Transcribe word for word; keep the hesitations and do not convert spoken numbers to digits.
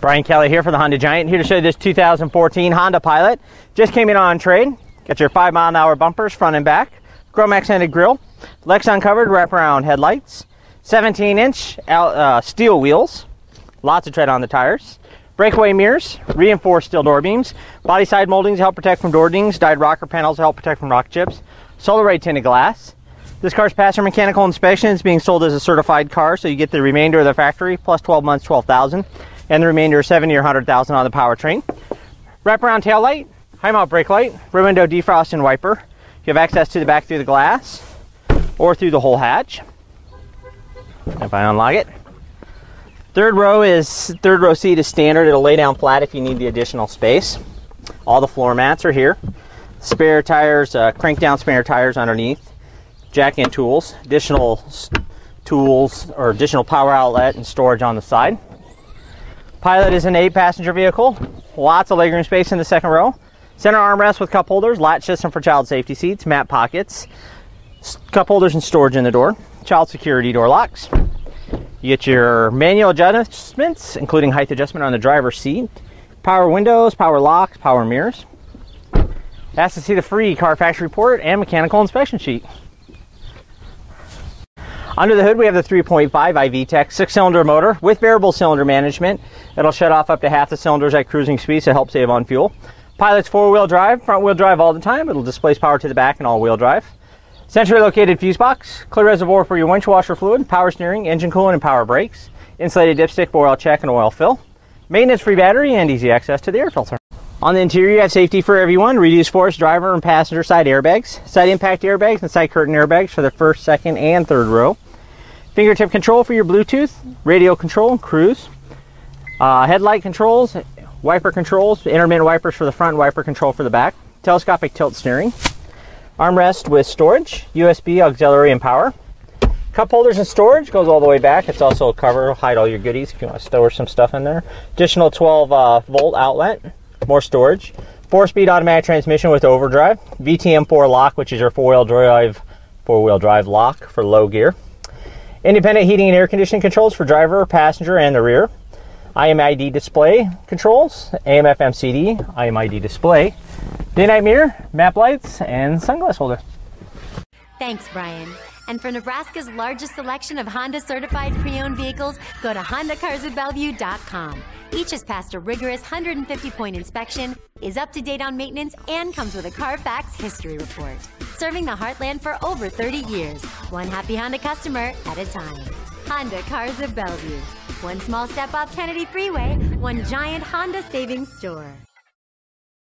Brian Kelly here for the Honda Giant, here to show you this two thousand fourteen Honda Pilot. Just came in on trade. Got your five mile an hour bumpers front and back, chrome accented grille, Lexan covered wraparound headlights, seventeen inch uh, steel wheels, lots of tread on the tires, breakaway mirrors, reinforced steel door beams, body side moldings to help protect from door dings, dyed rocker panels to help protect from rock chips, solar array tinted glass. This car's passed our mechanical inspection. It's being sold as a certified car, so you get the remainder of the factory plus twelve months, twelve thousand. And the remainder seventy or one hundred thousand on the powertrain. Wraparound tail light, high mount brake light, rear window defrost and wiper. You have access to the back through the glass or through the whole hatch. If I unlock it, third row is third row seat is standard. It'll lay down flat if you need the additional space. All the floor mats are here. Spare tires, uh, crank down spare tires underneath. Jack in tools, additional tools or additional power outlet and storage on the side. Pilot is an eight passenger vehicle, lots of legroom space in the second row, center armrest with cup holders, latch system for child safety seats, mat pockets, cup holders and storage in the door, child security door locks. You get your manual adjustments, including height adjustment on the driver's seat, power windows, power locks, power mirrors. Ask to see the free Carfax report and mechanical inspection sheet. Under the hood, we have the three point five I V TEC six-cylinder motor with variable cylinder management. It'll shut off up to half the cylinders at cruising speed, so help save on fuel. Pilot's four-wheel drive, front-wheel drive all the time. It'll displace power to the back and all-wheel drive. Centrally located fuse box, clear reservoir for your winch washer fluid, power steering, engine coolant, and power brakes. Insulated dipstick for oil check and oil fill. Maintenance-free battery and easy access to the air filter. On the interior, you have safety for everyone, reduced force, driver and passenger side airbags, side impact airbags, and side curtain airbags for the first, second, and third row. Fingertip control for your Bluetooth, radio control, cruise, uh, headlight controls, wiper controls, intermittent wipers for the front, wiper control for the back, telescopic tilt steering, armrest with storage, U S B, auxiliary, and power. Cup holders and storage goes all the way back. It's also a cover, hide all your goodies if you want to store some stuff in there. Additional twelve volt uh, outlet, more storage, four-speed automatic transmission with overdrive, V T M four lock, which is your four-wheel drive, four-wheel drive lock for low gear. Independent heating and air conditioning controls for driver, passenger, and the rear. I M I D display controls, A M F M C D, I M I D display, day-night mirror, map lights, and sunglass holder. Thanks, Brian. And for Nebraska's largest selection of Honda certified pre-owned vehicles, go to honda cars of bellevue dot com. Each has passed a rigorous one hundred fifty point inspection, is up to date on maintenance, and comes with a Carfax history report. Serving the heartland for over thirty years, one happy Honda customer at a time. Honda Cars of Bellevue. One small step off Kennedy Freeway, one giant Honda savings store.